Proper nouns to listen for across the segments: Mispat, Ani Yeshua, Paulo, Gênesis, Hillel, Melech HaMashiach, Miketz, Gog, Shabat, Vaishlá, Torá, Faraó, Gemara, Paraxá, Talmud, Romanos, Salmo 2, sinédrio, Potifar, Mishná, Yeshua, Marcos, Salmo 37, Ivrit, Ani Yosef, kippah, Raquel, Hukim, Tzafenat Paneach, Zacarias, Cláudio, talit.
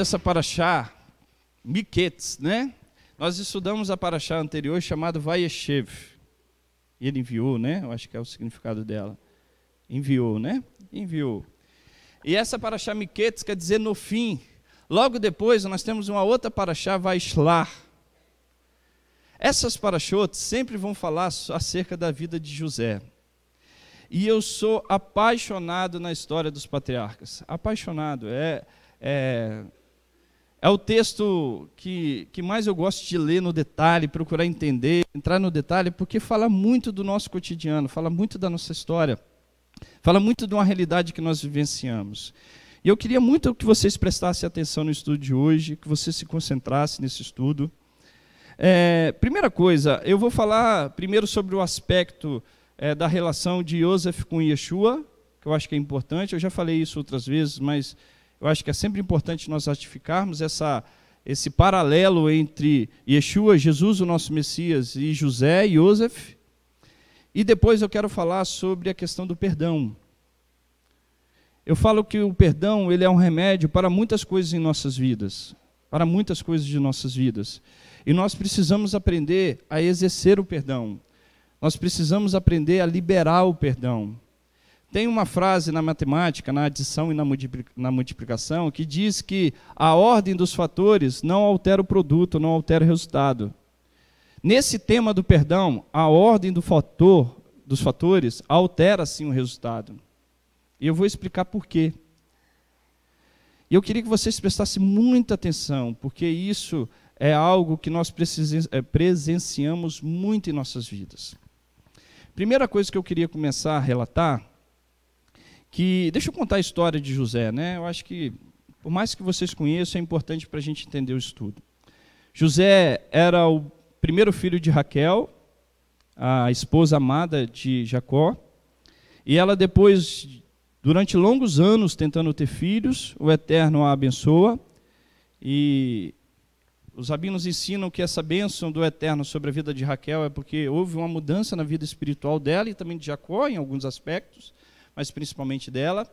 dessa paraxá, Miketz, né? Nós estudamos a paraxá anterior chamada Vayeshev. Ele enviou, né? Eu acho que é o significado dela. Enviou, né? Enviou. E essa paraxá Miketz quer dizer no fim. Logo depois nós temos uma outra paraxá, Vaishlá. Essas paraxotes sempre vão falar acerca da vida de José. E eu sou apaixonado na história dos patriarcas. Apaixonado. É o texto que mais eu gosto de ler no detalhe, procurar entender, entrar no detalhe, porque fala muito do nosso cotidiano, fala muito da nossa história, fala muito de uma realidade que nós vivenciamos. E eu queria muito que vocês prestassem atenção no estudo de hoje, que você se concentrasse nesse estudo. Primeira coisa, eu vou falar primeiro sobre o aspecto da relação de Yosef com Yeshua, que eu acho que é importante. Eu já falei isso outras vezes, mas eu acho que é sempre importante nós ratificarmos esse paralelo entre Yeshua, Jesus, o nosso Messias, e José e Yosef. E depois eu quero falar sobre a questão do perdão. Eu falo que o perdão ele é um remédio para muitas coisas em nossas vidas, para muitas coisas de nossas vidas. E nós precisamos aprender a exercer o perdão. Nós precisamos aprender a liberar o perdão. Tem uma frase na matemática, na adição e na multiplicação, que diz que a ordem dos fatores não altera o produto, não altera o resultado. Nesse tema do perdão, a ordem dos fatores altera, sim, o resultado. E eu vou explicar por quê. E eu queria que vocês prestassem muita atenção, porque isso é algo que nós presenciamos muito em nossas vidas. Primeira coisa que eu queria começar a relatar, deixa eu contar a história de José, né? Eu acho que, por mais que vocês conheçam, é importante para a gente entender o estudo. José era o primeiro filho de Raquel, a esposa amada de Jacó, e ela depois, durante longos anos, tentando ter filhos, o Eterno a abençoa, e os rabinos ensinam que essa bênção do Eterno sobre a vida de Raquel é porque houve uma mudança na vida espiritual dela e também de Jacó, em alguns aspectos, mas principalmente dela.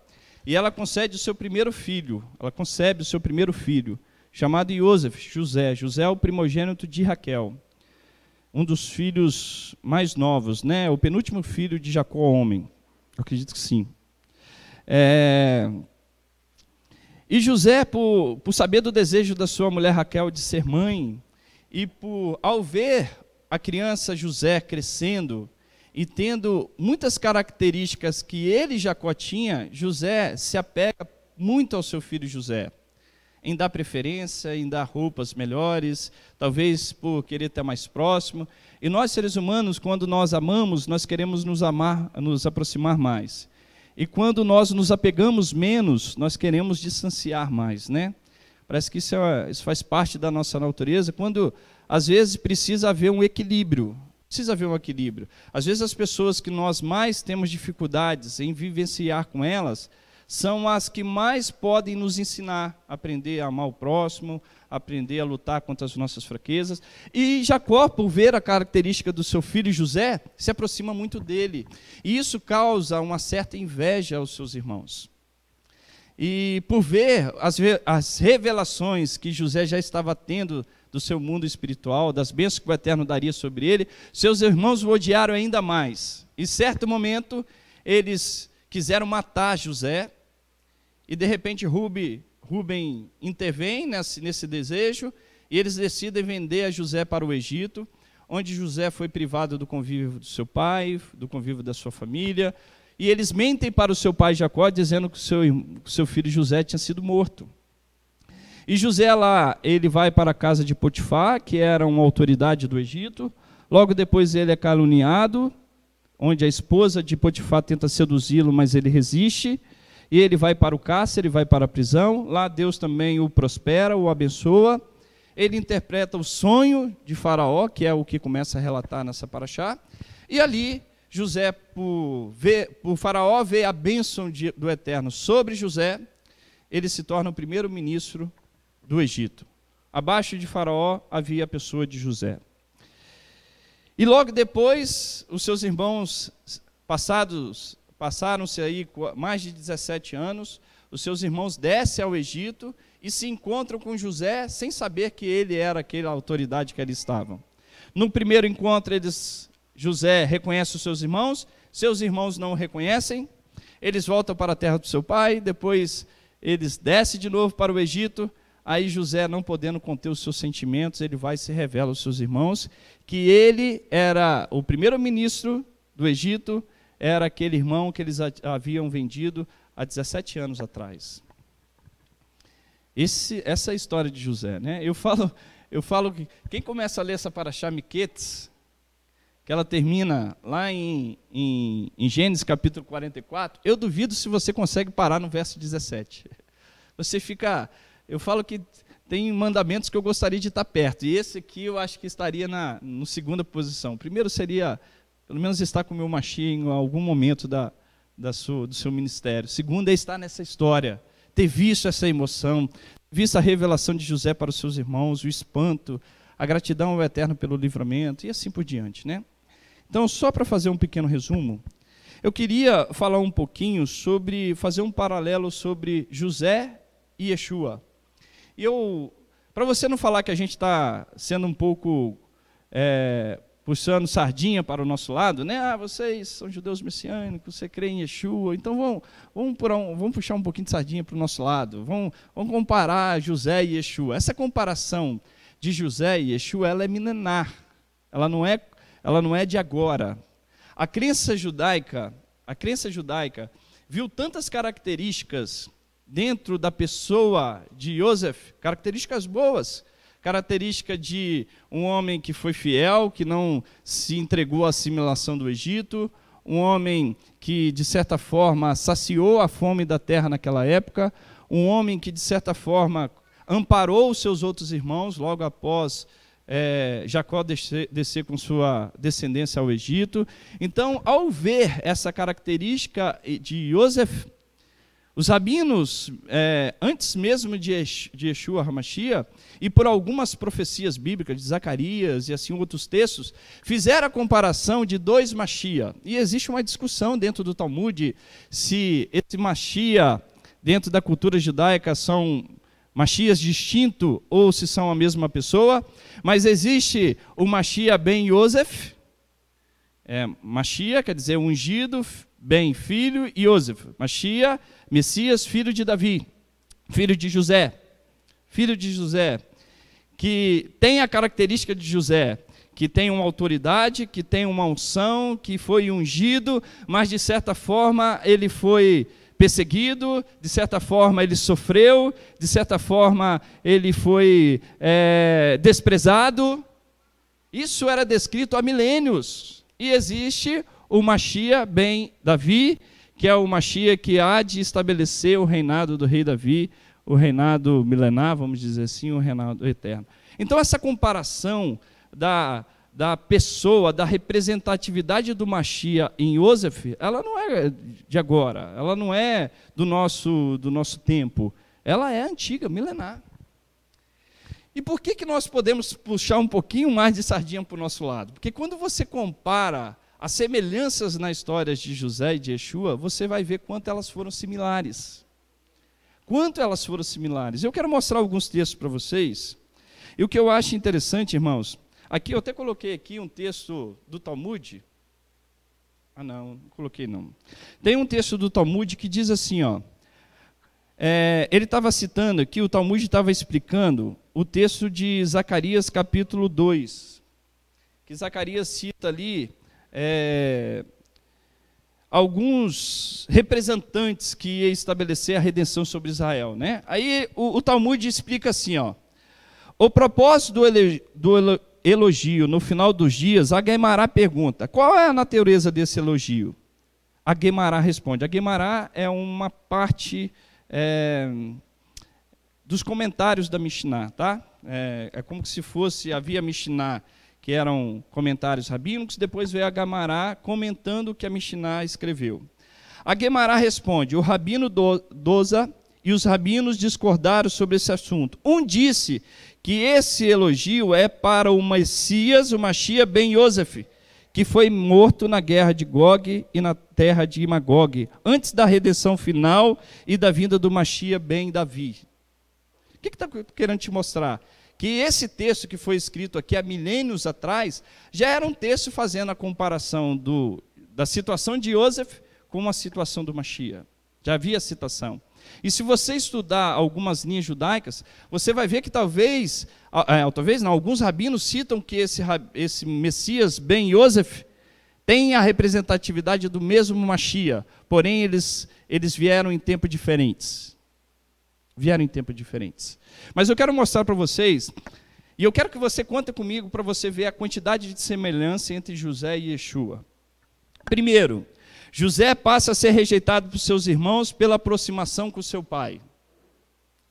E ela concede o seu primeiro filho, ela concebe o seu primeiro filho, chamado Yosef, José. José é o primogênito de Raquel, um dos filhos mais novos, né? O penúltimo filho de Jacó, homem. Eu acredito que sim. E José, por saber do desejo da sua mulher Raquel de ser mãe, e ao ver a criança José crescendo e tendo muitas características que ele, Jacó, tinha, José se apega muito ao seu filho José, em dar preferência, em dar roupas melhores, talvez por querer estar mais próximo. E nós, seres humanos, quando nós amamos, nós queremos nos aproximar mais. E quando nós nos apegamos menos, nós queremos distanciar mais, né? Parece que isso faz parte da nossa natureza, quando às vezes precisa haver um equilíbrio. Precisa haver um equilíbrio. Às vezes as pessoas que nós mais temos dificuldades em vivenciar com elas, são as que mais podem nos ensinar a aprender a amar o próximo, a aprender a lutar contra as nossas fraquezas. E Jacó, por ver a característica do seu filho José, se aproxima muito dele. E isso causa uma certa inveja aos seus irmãos. E por ver as revelações que José já estava tendo do seu mundo espiritual, das bênçãos que o Eterno daria sobre ele, seus irmãos o odiaram ainda mais. Em certo momento, eles quiseram matar José. E, de repente, Rubem intervém nesse desejo e eles decidem vender a José para o Egito, onde José foi privado do convívio do seu pai, do convívio da sua família. E eles mentem para o seu pai Jacó, dizendo que o seu filho José tinha sido morto. E José lá, ele vai para a casa de Potifar, que era uma autoridade do Egito. Logo depois ele é caluniado, onde a esposa de Potifar tenta seduzi-lo, mas ele resiste. E ele vai para o cárcere, vai para a prisão. Lá Deus também o prospera, o abençoa. Ele interpreta o sonho de Faraó, que é o que começa a relatar nessa paraxá. E ali, José, por Faraó ver a bênção do Eterno sobre José, ele se torna o primeiro ministro do Egito. Abaixo de Faraó havia a pessoa de José. E logo depois, os seus irmãos passaram-se aí mais de 17 anos, os seus irmãos descem ao Egito e e se encontram com José sem saber que ele era aquela autoridade que ali estavam. No primeiro encontro, José reconhece os seus irmãos não o reconhecem, eles voltam para a terra do seu pai, depois eles descem de novo para o Egito, aí José, não podendo conter os seus sentimentos, ele vai e se revela aos seus irmãos, que ele era o primeiro-ministro do Egito, era aquele irmão que eles haviam vendido há 17 anos atrás. Essa é a história de José, né? Eu falo que quem começa a ler essa paraxá Miketz, que ela termina lá em Gênesis capítulo 44, eu duvido se você consegue parar no verso 17. Você fica... Eu falo que tem mandamentos que eu gostaria de estar perto, e esse aqui eu acho que estaria na segunda posição. O primeiro seria, pelo menos, estar com o meu Mashiach em algum momento do seu ministério. O segundo é estar nessa história, ter visto essa emoção, visto a revelação de José para os seus irmãos, o espanto, a gratidão ao Eterno pelo livramento, e assim por diante, né? Então, só para fazer um pequeno resumo, eu queria falar um pouquinho sobre, fazer um paralelo sobre José e Yeshua. Para você não falar que a gente está sendo um pouco puxando sardinha para o nosso lado, né? Ah, vocês são judeus messiânicos, você crê em Yeshua, então vamos puxar um pouquinho de sardinha para o nosso lado, vamos comparar José e Yeshua. Essa comparação de José e Yeshua, ela é milenar, ela não é de agora. A crença judaica viu tantas características dentro da pessoa de Yosef, características boas, característica de um homem que foi fiel, que não se entregou à assimilação do Egito, um homem que, de certa forma, saciou a fome da terra naquela época, um homem que, de certa forma, amparou os seus outros irmãos logo após Jacó descer com sua descendência ao Egito. Então, ao ver essa característica de Yosef, os rabinos, antes mesmo de Yeshua HaMashiach, e por algumas profecias bíblicas, de Zacarias e assim outros textos, fizeram a comparação de dois Mashiach. E existe uma discussão dentro do Talmud se esse Mashiach, dentro da cultura judaica, são Mashiach distintos ou se são a mesma pessoa. Mas existe o Mashiach ben Yosef, Mashiach quer dizer ungido, ben filho, e Yosef, Mashiach, Messias, filho de Davi, filho de José, que tem a característica de José, que tem uma autoridade, que tem uma unção, que foi ungido, mas de certa forma ele foi perseguido, de certa forma ele sofreu, de certa forma ele foi desprezado. Isso era descrito há milênios. E existe o Mashiach ben Davi, que é o Mashiach que há de estabelecer o reinado do rei Davi, o reinado milenar, vamos dizer assim, o reinado eterno. Então, essa comparação da pessoa, da representatividade do Mashiach em Yosef, ela não é de agora, ela não é do nosso tempo, ela é antiga, milenar. E por que nós podemos puxar um pouquinho mais de sardinha para o nosso lado? Porque quando você compara as semelhanças nas histórias de José e de Yeshua, você vai ver quanto elas foram similares. Quanto elas foram similares. Eu quero mostrar alguns textos para vocês. E o que eu acho interessante, irmãos, aqui eu até coloquei aqui um texto do Talmud. Ah, não coloquei não. Tem um texto do Talmud que diz assim, ó. Ele estava citando aqui, o Talmud estava explicando o texto de Zacarias capítulo 2. Que Zacarias cita ali alguns representantes que ia estabelecer a redenção sobre Israel, né? Aí o Talmud explica assim, ó, o propósito do elogio no final dos dias. A Gemara pergunta, qual é a natureza desse elogio? A Gemara responde, a Gemara é uma parte dos comentários da Mishná, tá? É como se fosse, havia Mishná, que eram comentários rabínicos, depois veio a Gemara comentando o que a Mishná escreveu. A Gemara responde, o rabino Doza e os rabinos discordaram sobre esse assunto. Um disse que esse elogio é para o Messias, o Mashiach ben Yosef, que foi morto na guerra de Gog e na terra de Magog, antes da redenção final e da vinda do Mashiach ben Davi. O que está querendo te mostrar? Que esse texto que foi escrito aqui há milênios atrás, já era um texto fazendo a comparação da situação de Yosef com a situação do Mashiach. Já havia citação. E se você estudar algumas linhas judaicas, você vai ver que talvez não, alguns rabinos citam que esse Messias ben Yosef tem a representatividade do mesmo Mashiach, porém eles vieram em tempos diferentes. Mas eu quero mostrar para vocês, e eu quero que você conte comigo para você ver a quantidade de semelhança entre José e Yeshua. Primeiro, José passa a ser rejeitado por seus irmãos pela aproximação com seu pai.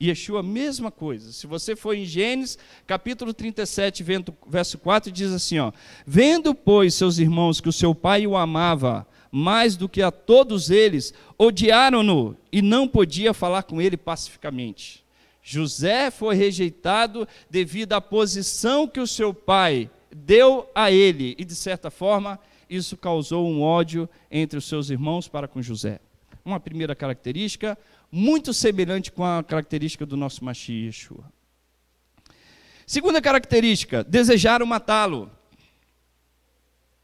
Yeshua, mesma coisa. Se você for em Gênesis, capítulo 37, verso 4, diz assim, ó, vendo, pois, seus irmãos que o seu pai o amava mais do que a todos eles, odiaram-no e não podia falar com ele pacificamente. José foi rejeitado devido à posição que o seu pai deu a ele e, de certa forma, isso causou um ódio entre os seus irmãos para com José. Uma primeira característica, muito semelhante com a característica do nosso Mashiach Yeshua. Segunda característica, desejaram matá-lo.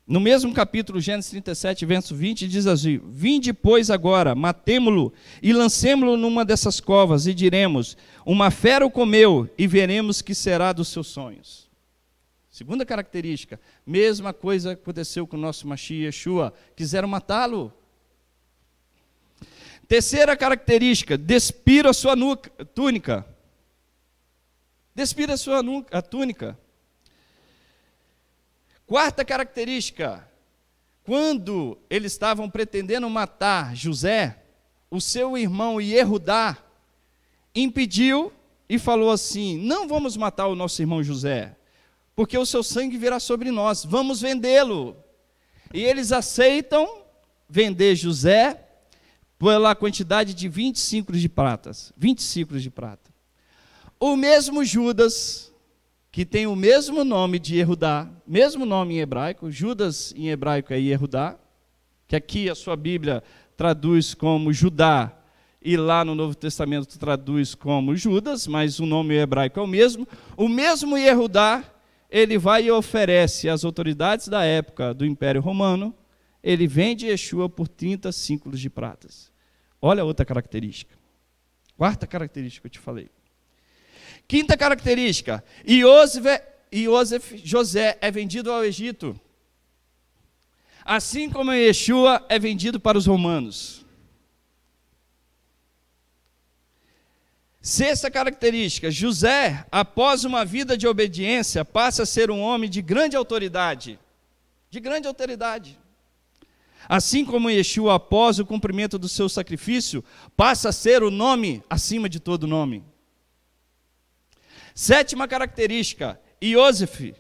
No mesmo capítulo, Gênesis 37, verso 20, diz assim, vinde, pois, agora, matemo-lo e lancemo-lo numa dessas covas e diremos, uma fera o comeu e veremos que será dos seus sonhos. Segunda característica, mesma coisa aconteceu com o nosso Mashiach Yeshua, quiseram matá-lo. Terceira característica, despira a sua túnica. Despira a sua túnica. Quarta característica, quando eles estavam pretendendo matar José, o seu irmão Yehudá impediu e falou assim, não vamos matar o nosso irmão José, porque o seu sangue virá sobre nós, vamos vendê-lo. E eles aceitam vender José pela quantidade de 20 ciclos de prata. 20 ciclos de prata. O mesmo Judas, que tem o mesmo nome de Yehudá, mesmo nome em hebraico, Judas em hebraico é Yehudá, que aqui a sua Bíblia traduz como Judá, e lá no Novo Testamento traduz como Judas, mas o nome hebraico é o mesmo Yehudá. Ele vai e oferece às autoridades da época do Império Romano, ele vende Yeshua por 30 ciclos de pratas. Olha outra característica. Quarta característica que eu te falei. Quinta característica, José é vendido ao Egito, assim como Yeshua é vendido para os romanos. Sexta característica, José, após uma vida de obediência, passa a ser um homem de grande autoridade. De grande autoridade. Assim como Yeshua, após o cumprimento do seu sacrifício, passa a ser o nome acima de todo nome. Sétima característica, Yosef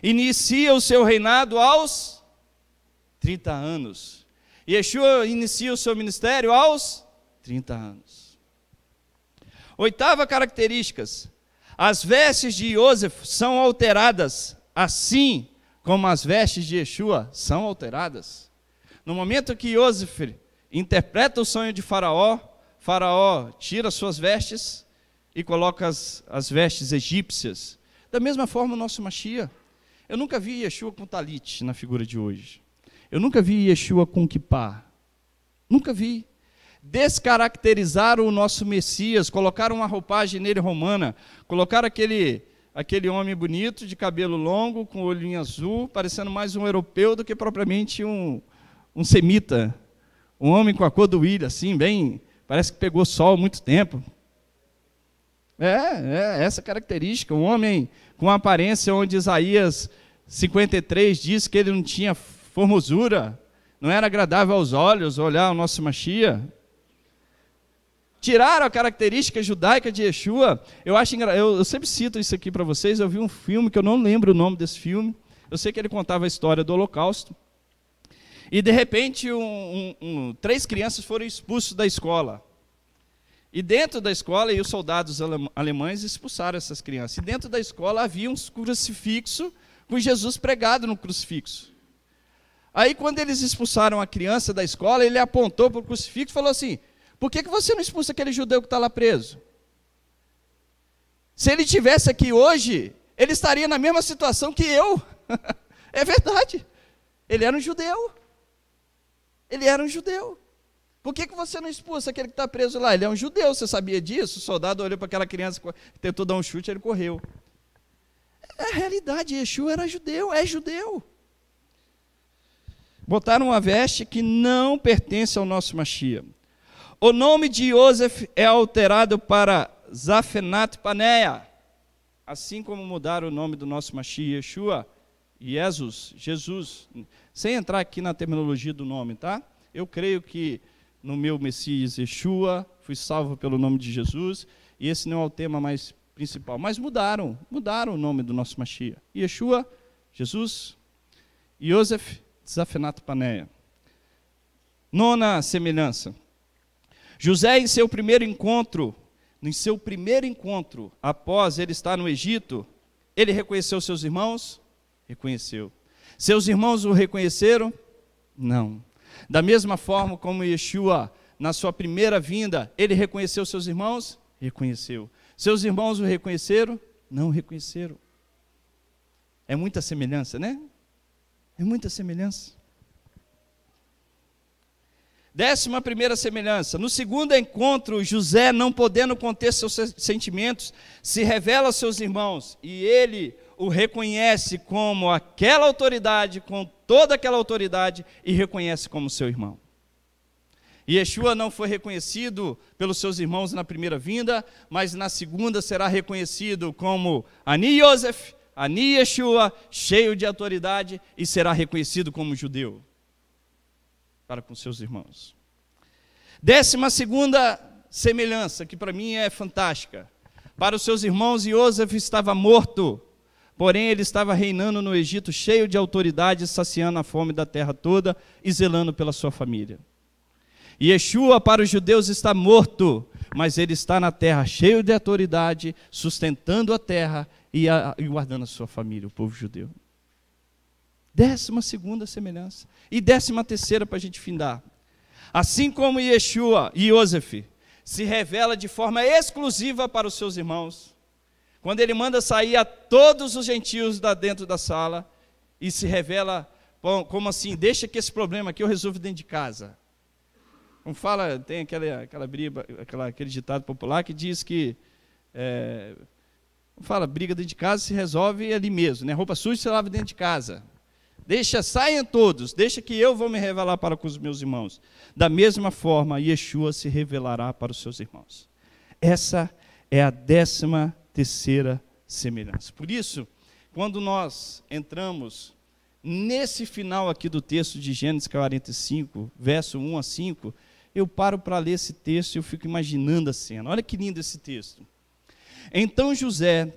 inicia o seu reinado aos 30 anos. Yeshua inicia o seu ministério aos 30 anos. Oitava característica, as vestes de Yosef são alteradas, assim como as vestes de Yeshua são alteradas. No momento que Yosef interpreta o sonho de Faraó, Faraó tira suas vestes e coloca as vestes egípcias. Da mesma forma o nosso Mashiach. Eu nunca vi Yeshua com talit na figura de hoje. Eu nunca vi Yeshua com kippah. Nunca vi. Descaracterizaram o nosso Messias, colocaram uma roupagem nele romana, colocaram aquele homem bonito, de cabelo longo, com olhinho azul, parecendo mais um europeu do que propriamente um semita, um homem com a cor do íris, assim, bem, parece que pegou sol há muito tempo. É essa característica, um homem com aparência onde Isaías 53 diz que ele não tinha formosura, não era agradável aos olhos olhar o nosso Mashiach. Tiraram a característica judaica de Yeshua. Eu sempre cito isso aqui para vocês. Eu vi um filme que eu não lembro o nome desse filme. Eu sei que ele contava a história do Holocausto. E de repente, três crianças foram expulsas da escola. E dentro da escola, os soldados alemães expulsaram essas crianças. E dentro da escola havia um crucifixo com Jesus pregado no crucifixo. Aí quando eles expulsaram a criança da escola, ele apontou para o crucifixo e falou assim, por que você não expulsa aquele judeu que está lá preso? Se ele estivesse aqui hoje, ele estaria na mesma situação que eu. É verdade. Ele era um judeu. Ele era um judeu. Por que você não expulsa aquele que está preso lá? Ele é um judeu, você sabia disso? O soldado olhou para aquela criança, tentou dar um chute, ele correu. É a realidade, Yeshua era judeu, é judeu. Botaram uma veste que não pertence ao nosso Mashiach. O nome de Yosef é alterado para Tzafenat Paneach, assim como mudaram o nome do nosso Mashiach, Yeshua, Jesus. Sem entrar aqui na terminologia do nome, tá? Eu creio que no meu Messias Yeshua, fui salvo pelo nome de Jesus, e esse não é o tema mais principal, mas mudaram o nome do nosso Mashiach. Yeshua, Jesus, Yosef, Tzafenat Paneach. Nona semelhança. José, em seu primeiro encontro, após ele estar no Egito, ele reconheceu seus irmãos? Reconheceu. Seus irmãos o reconheceram? Não. Da mesma forma como Yeshua, na sua primeira vinda, ele reconheceu seus irmãos? Reconheceu. Seus irmãos o reconheceram? Não reconheceram. É muita semelhança, né? É muita semelhança. 11ª semelhança. No segundo encontro, José, não podendo conter seus sentimentos, se revela aos seus irmãos e ele o reconhece como aquela autoridade, com toda aquela autoridade, e reconhece como seu irmão. Yeshua não foi reconhecido pelos seus irmãos na primeira vinda, mas na segunda será reconhecido como Ani Yosef, Ani Yeshua, cheio de autoridade, e será reconhecido como judeu para com seus irmãos. 12ª semelhança, que para mim é fantástica. Para os seus irmãos, Yosef estava morto, porém ele estava reinando no Egito, cheio de autoridade, saciando a fome da terra toda e zelando pela sua família. Yeshua para os judeus está morto, mas ele está na terra cheio de autoridade, sustentando a terra e guardando a sua família, o povo judeu. 12ª semelhança. E 13ª para a gente findar. Assim como Yeshua e Yosef se revela de forma exclusiva para os seus irmãos, quando ele manda sair a todos os gentios dentro da sala, e se revela, como assim, deixa que esse problema aqui eu resolvo dentro de casa. Como fala, tem aquele ditado popular que diz que, briga dentro de casa se resolve ali mesmo, né? Roupa suja se lava dentro de casa. Saiam todos, deixa que eu vou me revelar para com os meus irmãos. Da mesma forma, Yeshua se revelará para os seus irmãos. Essa é a 13ª semelhança. Por isso, quando nós entramos nesse final aqui do texto de Gênesis 45, verso 1 a 5, eu paro para ler esse texto e eu fico imaginando a cena. Olha que lindo esse texto. Então José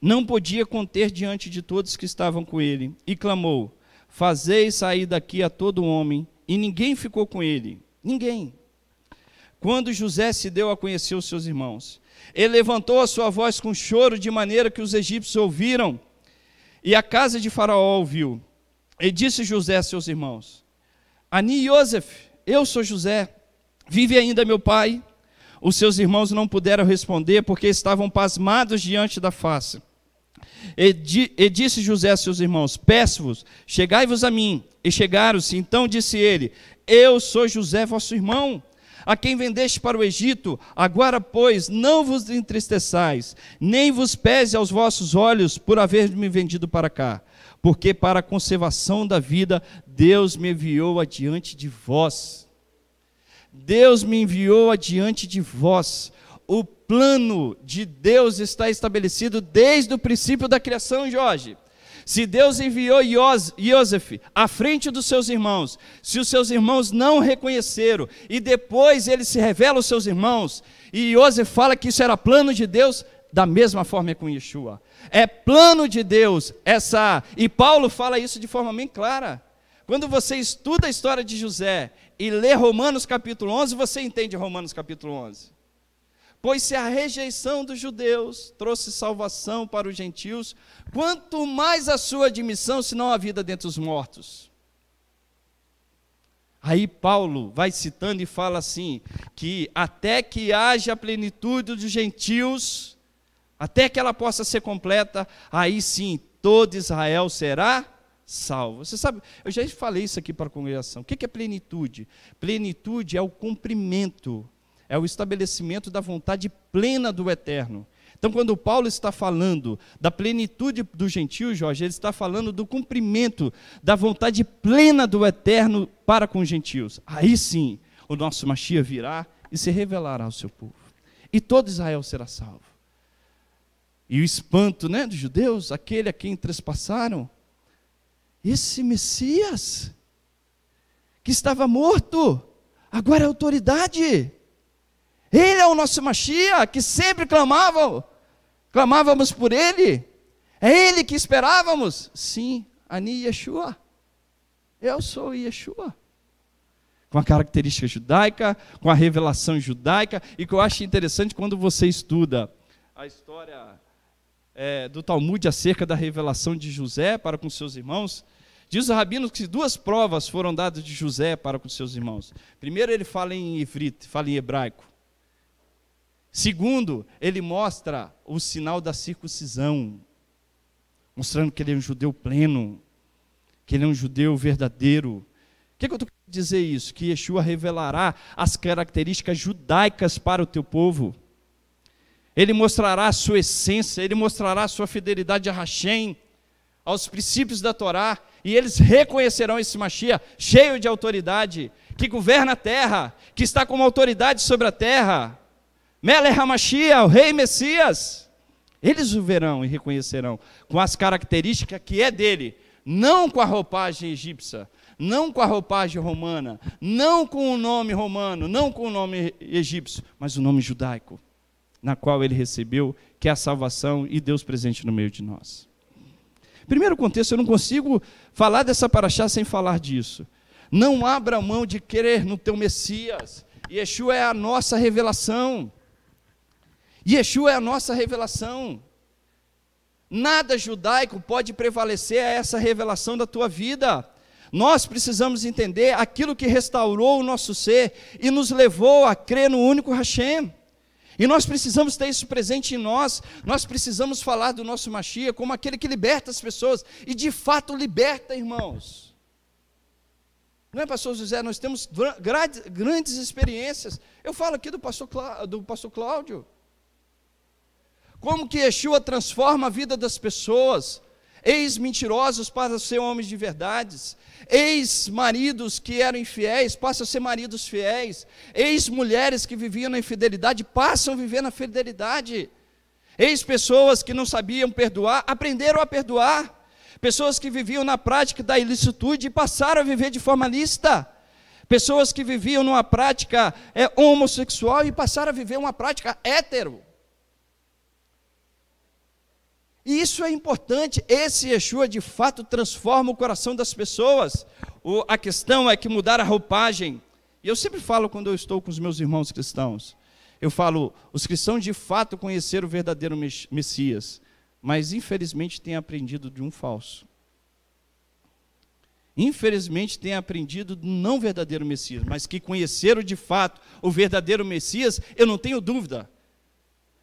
não podia conter diante de todos que estavam com ele, e clamou: fazei sair daqui a todo homem, e ninguém ficou com ele, ninguém. Quando José se deu a conhecer os seus irmãos, ele levantou a sua voz com choro, de maneira que os egípcios ouviram, e a casa de Faraó ouviu. E disse José a seus irmãos: Ani Yosef, eu sou José, vive ainda meu pai? Os seus irmãos não puderam responder, porque estavam pasmados diante da face. E disse José a seus irmãos: peço-vos, chegai-vos a mim. E chegaram-se. Então disse ele: eu sou José, vosso irmão, a quem vendeste para o Egito. Agora, pois, não vos entristeçais, nem vos pese aos vossos olhos por haver me vendido para cá, porque para a conservação da vida Deus me enviou adiante de vós. Deus me enviou adiante de vós. O plano de Deus está estabelecido desde o princípio da criação, Jorge. Se Deus enviou Yosef à frente dos seus irmãos, se os seus irmãos não o reconheceram, e depois ele se revela aos seus irmãos, e Yosef fala que isso era plano de Deus, da mesma forma é com Yeshua. É plano de Deus, e Paulo fala isso de forma bem clara. Quando você estuda a história de José e lê Romanos capítulo 11, você entende Romanos capítulo 11. Pois se a rejeição dos judeus trouxe salvação para os gentios, quanto mais a sua admissão, se não a vida dentre os mortos. Aí Paulo vai citando e fala assim, que até que haja a plenitude dos gentios, até que ela possa ser completa, aí sim, todo Israel será salvo. Você sabe, eu já falei isso aqui para a congregação. O que é plenitude? Plenitude é o cumprimento, é o estabelecimento da vontade plena do Eterno. Então, quando Paulo está falando da plenitude do gentio, Jorge, ele está falando do cumprimento da vontade plena do Eterno para com os gentios. Aí sim, o nosso Mashiach virá e se revelará ao seu povo. E todo Israel será salvo. E o espanto, né, dos judeus, aquele a quem trespassaram, esse Messias, que estava morto, agora é autoridade. Ele é o nosso Mashiach, que sempre clamávamos por ele. É ele que esperávamos. Sim, Ani Yeshua. Eu sou Yeshua. Com a característica judaica, com a revelação judaica. E que eu acho interessante quando você estuda a história do Talmud acerca da revelação de José para com seus irmãos. Diz o rabino que duas provas foram dadas de José para com seus irmãos. Primeiro, ele fala em Ivrit, fala em hebraico. Segundo, ele mostra o sinal da circuncisão, mostrando que ele é um judeu pleno, que ele é um judeu verdadeiro. O que eu estou querendo dizer isso? Que Yeshua revelará as características judaicas para o teu povo. Ele mostrará a sua essência, ele mostrará a sua fidelidade a Hashem, aos princípios da Torá, e eles reconhecerão esse Mashiach cheio de autoridade, que governa a terra, que está com uma autoridade sobre a terra. Melech HaMashiach, o rei Messias, eles o verão e reconhecerão com as características que é dele, não com a roupagem egípcia, não com a roupagem romana, não com o nome romano, não com o nome egípcio, mas o nome judaico, na qual ele recebeu, que é a salvação e Deus presente no meio de nós. Primeiro contexto, eu não consigo falar dessa paraxá sem falar disso. Não abra mão de crer no teu Messias. Yeshua é a nossa revelação. Yeshua é a nossa revelação. Nada judaico pode prevalecer a essa revelação da tua vida. Nós precisamos entender aquilo que restaurou o nosso ser e nos levou a crer no único Hashem. E nós precisamos ter isso presente em nós. Nós precisamos falar do nosso Mashiach como aquele que liberta as pessoas. E de fato liberta, irmãos. Não é, pastor José? Nós temos grandes experiências. Eu falo aqui do pastor Cláudio. Como que Yeshua transforma a vida das pessoas, ex-mentirosos passam a ser homens de verdades, ex-maridos que eram infiéis passam a ser maridos fiéis, ex-mulheres que viviam na infidelidade passam a viver na fidelidade, ex-pessoas que não sabiam perdoar, aprenderam a perdoar, pessoas que viviam na prática da ilicitude passaram a viver de forma lícita, pessoas que viviam numa prática homossexual e passaram a viver uma prática hétero. E isso é importante, esse Yeshua de fato transforma o coração das pessoas. A questão é que mudar a roupagem. E eu sempre falo quando eu estou com os meus irmãos cristãos, eu falo, os cristãos de fato conheceram o verdadeiro Messias, mas infelizmente têm aprendido de um falso. Infelizmente têm aprendido do não verdadeiro Messias, mas que conheceram de fato o verdadeiro Messias, eu não tenho dúvida.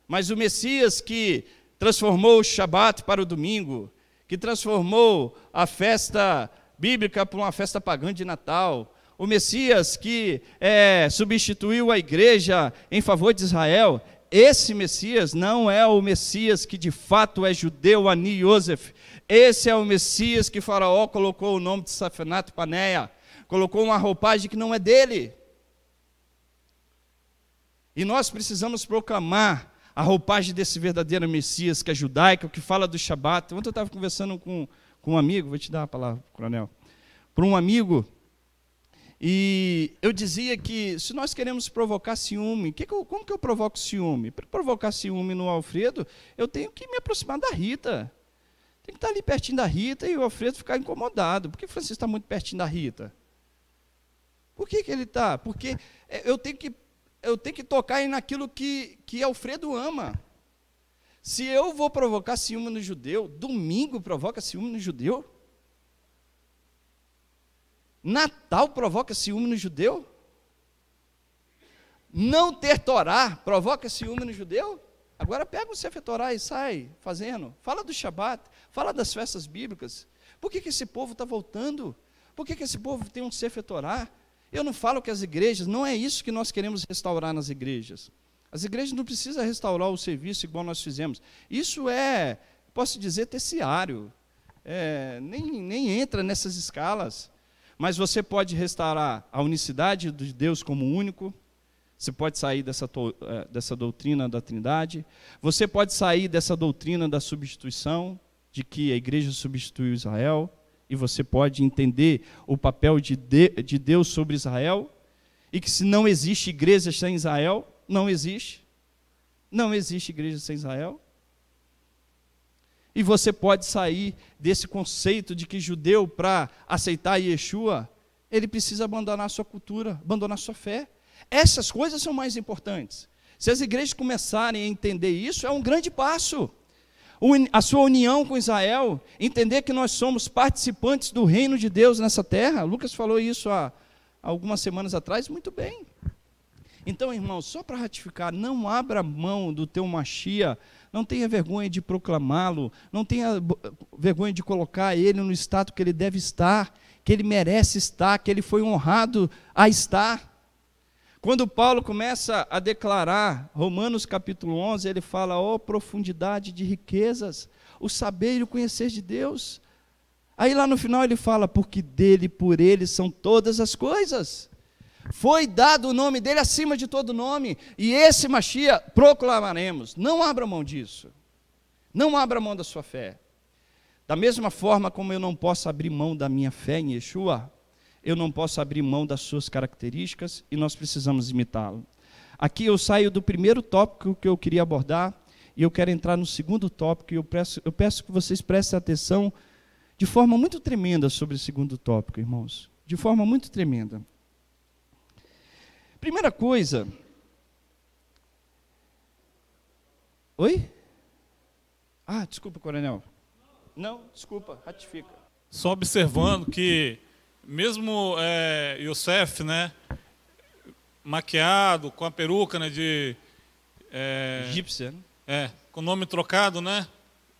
Mas o Messias que transformou o Shabat para o domingo, que transformou a festa bíblica para uma festa pagã de Natal, o Messias que substituiu a igreja em favor de Israel, esse Messias não é o Messias que de fato é judeu, Ani Yosef, esse é o Messias que Faraó colocou o nome de Tzafenat Paneach, colocou uma roupagem que não é dele. E nós precisamos proclamar a roupagem desse verdadeiro Messias, que é judaico, que fala do Shabat. Ontem eu estava conversando com um amigo, vou te dar a palavra, Coronel, para um amigo, e eu dizia que se nós queremos provocar ciúme, como que eu provoco ciúme? Para provocar ciúme no Alfredo, eu tenho que me aproximar da Rita. Tem que estar ali pertinho da Rita e o Alfredo ficar incomodado. Por que o Francisco está muito pertinho da Rita? Por que ele está? Porque eu tenho que tocar naquilo que Alfredo ama. Se eu vou provocar ciúme no judeu, domingo provoca ciúme no judeu? Natal provoca ciúme no judeu? Não ter Torá provoca ciúme no judeu? Agora pega o Sefer Torá e sai fazendo. Fala do Shabat, fala das festas bíblicas. Por que esse povo está voltando? Por que esse povo tem um Sefer Torá? Eu não falo que as igrejas, não é isso que nós queremos restaurar nas igrejas. As igrejas não precisam restaurar o serviço igual nós fizemos. Isso é, posso dizer, terciário. É, nem entra nessas escalas. Mas você pode restaurar a unicidade de Deus como único. Você pode sair dessa doutrina da Trindade. Você pode sair dessa doutrina da substituição, de que a igreja substituiu Israel. E você pode entender o papel de Deus sobre Israel. E que se não existe igreja sem Israel, não existe. Não existe igreja sem Israel. E você pode sair desse conceito de que judeu, para aceitar Yeshua, ele precisa abandonar sua cultura, abandonar sua fé. Essas coisas são mais importantes. Se as igrejas começarem a entender isso, é um grande passo. A sua união com Israel, entender que nós somos participantes do reino de Deus nessa terra. Lucas falou isso há algumas semanas atrás, muito bem. Então, irmão, só para ratificar, não abra mão do teu Mashiach, não tenha vergonha de proclamá-lo, não tenha vergonha de colocar ele no status que ele deve estar, que ele merece estar, que ele foi honrado a estar. Quando Paulo começa a declarar, Romanos capítulo 11, ele fala, ó, profundidade de riquezas, o saber e o conhecer de Deus. Aí lá no final ele fala, porque dele e por ele são todas as coisas. Foi dado o nome dele acima de todo nome, e esse Mashiach proclamaremos. Não abra mão disso. Não abra mão da sua fé. Da mesma forma como eu não posso abrir mão da minha fé em Yeshua, eu não posso abrir mão das suas características, e nós precisamos imitá-lo. Aqui eu saio do primeiro tópico que eu queria abordar, e eu quero entrar no segundo tópico, e eu peço que vocês prestem atenção de forma muito tremenda sobre o segundo tópico, irmãos. De forma muito tremenda. Primeira coisa, oi? Ah, desculpa, coronel. Não, desculpa, ratifica. Só observando que mesmo Yosef, né, maquiado, com a peruca, né, de egípcia, né? Com o nome trocado, né,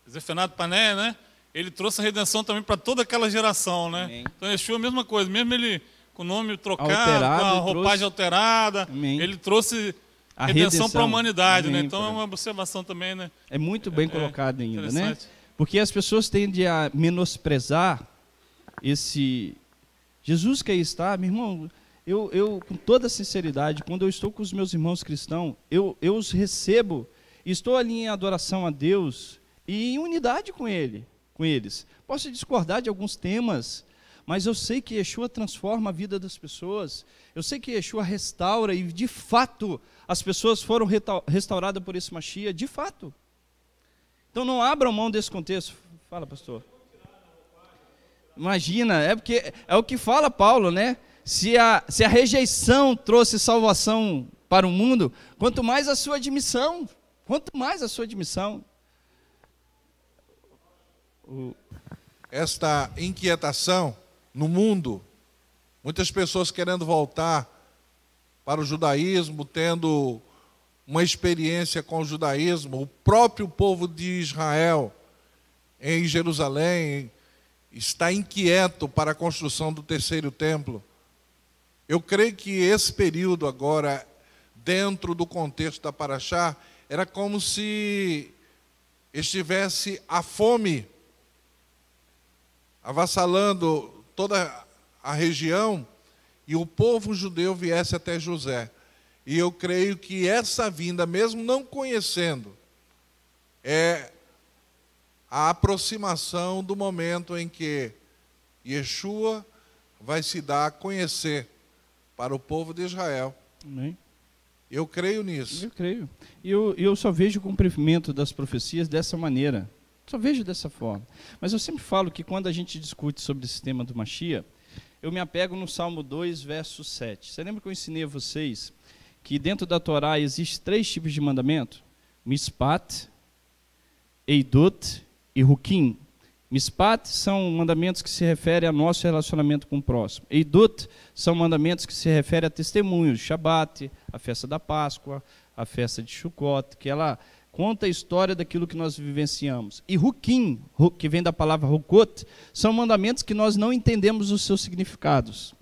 Tzafenat Paneach, né, ele trouxe a redenção também para toda aquela geração, né? Amém. Então Yeshua a mesma coisa, mesmo ele com o nome trocado, alterado, com a roupagem alterada, amém, ele trouxe a redenção para a humanidade, amém, né? Então é uma observação também, né? É muito bem colocado ainda, né? Porque as pessoas tendem a menosprezar esse Jesus que aí está, meu irmão. Eu com toda sinceridade, quando eu estou com os meus irmãos cristãos, eu os recebo, estou ali em adoração a Deus e em unidade com ele, com eles. Posso discordar de alguns temas, mas eu sei que Yeshua transforma a vida das pessoas, eu sei que Yeshua restaura, e de fato as pessoas foram restauradas por esse Mashiach, de fato. Então não abram mão desse contexto. Fala, pastor. Imagina, porque é o que fala Paulo, né? Se a rejeição trouxe salvação para o mundo, quanto mais a sua admissão, quanto mais a sua admissão. Esta inquietação no mundo, muitas pessoas querendo voltar para o judaísmo, tendo uma experiência com o judaísmo, o próprio povo de Israel em Jerusalém está inquieto para a construção do terceiro templo. Eu creio que esse período agora, dentro do contexto da Paraxá, era como se estivesse a fome avassalando toda a região, e o povo judeu viesse até José. E eu creio que essa vinda, mesmo não conhecendo, é a aproximação do momento em que Yeshua vai se dar a conhecer para o povo de Israel. Amém. Eu creio nisso. Eu creio. Eu só vejo o cumprimento das profecias dessa maneira. Só vejo dessa forma. Mas eu sempre falo que quando a gente discute sobre esse tema do Mashiach, eu me apego no Salmo 2, verso 7. Você lembra que eu ensinei a vocês que dentro da Torá existem três tipos de mandamento? Mispat, Eidot e Rukim. Mispat são mandamentos que se referem a nosso relacionamento com o próximo. Eidot são mandamentos que se referem a testemunhos, Shabat, a festa da Páscoa, a festa de Sukkot, que ela conta a história daquilo que nós vivenciamos. E Hukim, que vem da palavra Hukot, são mandamentos que nós não entendemos os seus significados.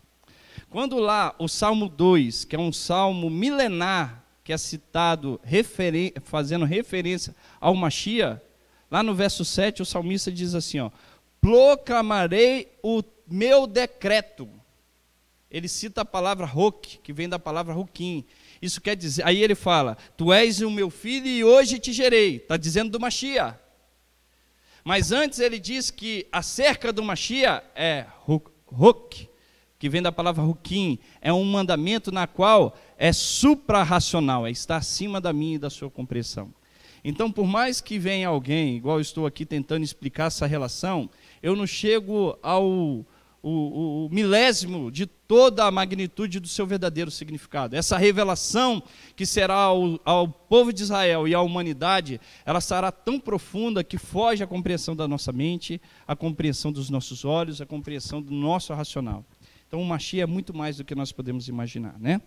Quando lá o Salmo 2, que é um salmo milenar, que é citado fazendo referência ao Mashiach, lá no verso 7 o salmista diz assim, ó, proclamarei o meu decreto. Ele cita a palavra Huk, que vem da palavra Hukim. Isso quer dizer, aí ele fala, tu és o meu filho e hoje te gerei. Está dizendo do Mashiach. Mas antes ele diz que acerca do Mashiach é Huk, que vem da palavra Hukim. É um mandamento na qual é suprarracional, é estar acima da minha e da sua compreensão. Então, por mais que venha alguém, igual eu estou aqui tentando explicar essa relação, eu não chego ao o milésimo de toda a magnitude do seu verdadeiro significado. Essa revelação que será ao povo de Israel e à humanidade, ela será tão profunda que foge à compreensão da nossa mente, à compreensão dos nossos olhos, à compreensão do nosso racional. Então, o Mashiach é muito mais do que nós podemos imaginar, né?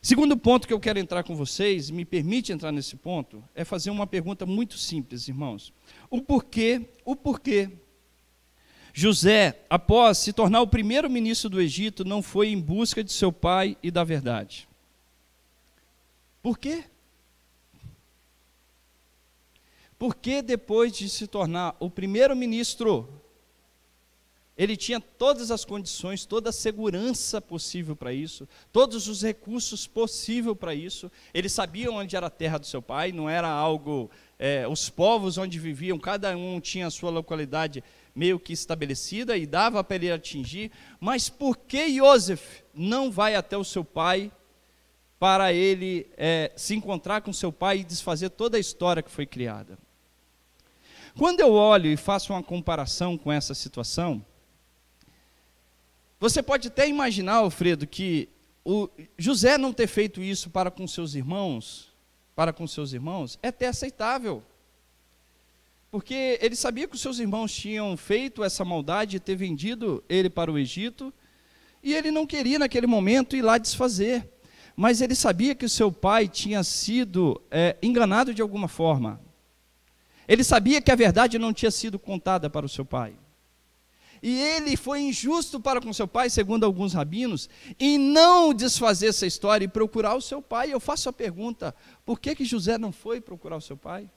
Segundo ponto que eu quero entrar com vocês, me permite entrar nesse ponto, é fazer uma pergunta muito simples, irmãos. O porquê José, após se tornar o primeiro ministro do Egito, não foi em busca de seu pai e da verdade? Por quê? Por que depois de se tornar o primeiro ministro, ele tinha todas as condições, toda a segurança possível para isso, todos os recursos possíveis para isso. Ele sabia onde era a terra do seu pai, não era algo... os povos onde viviam, cada um tinha a sua localidade meio que estabelecida e dava para ele atingir. Mas por que Yosef não vai até o seu pai para ele se encontrar com seu pai e desfazer toda a história que foi criada? Quando eu olho e faço uma comparação com essa situação... Você pode até imaginar, Alfredo, que o José não ter feito isso para com seus irmãos, é até aceitável. Porque ele sabia que os seus irmãos tinham feito essa maldade e ter vendido ele para o Egito, e ele não queria naquele momento ir lá desfazer. Mas ele sabia que o seu pai tinha sido enganado de alguma forma. Ele sabia que a verdade não tinha sido contada para o seu pai. E ele foi injusto para com seu pai, segundo alguns rabinos, em não desfazer essa história e procurar o seu pai. Eu faço a pergunta, por que José não foi procurar o seu pai?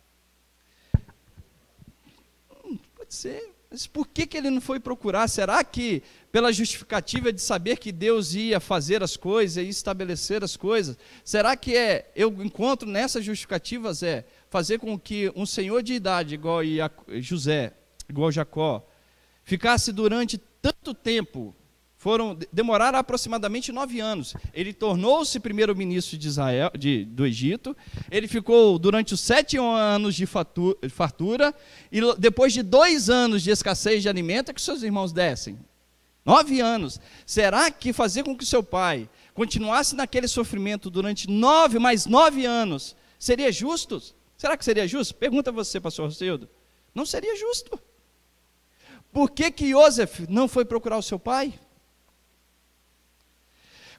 Pode ser, mas por que ele não foi procurar? Será que pela justificativa de saber que Deus ia fazer as coisas e estabelecer as coisas? Será que eu encontro nessas justificativas fazer com que um senhor de idade igual José, igual Jacó, ficasse durante tanto tempo, demoraram aproximadamente 9 anos. Ele tornou-se primeiro-ministro do Egito, ele ficou durante os 7 anos de fartura, e depois de 2 anos de escassez de alimento, é que seus irmãos descem. 9 anos. Será que fazer com que seu pai continuasse naquele sofrimento durante 9 mais 9 anos, seria justo? Será que seria justo? Pergunta você, pastor Rosildo. Não seria justo. Por que Yosef não foi procurar o seu pai?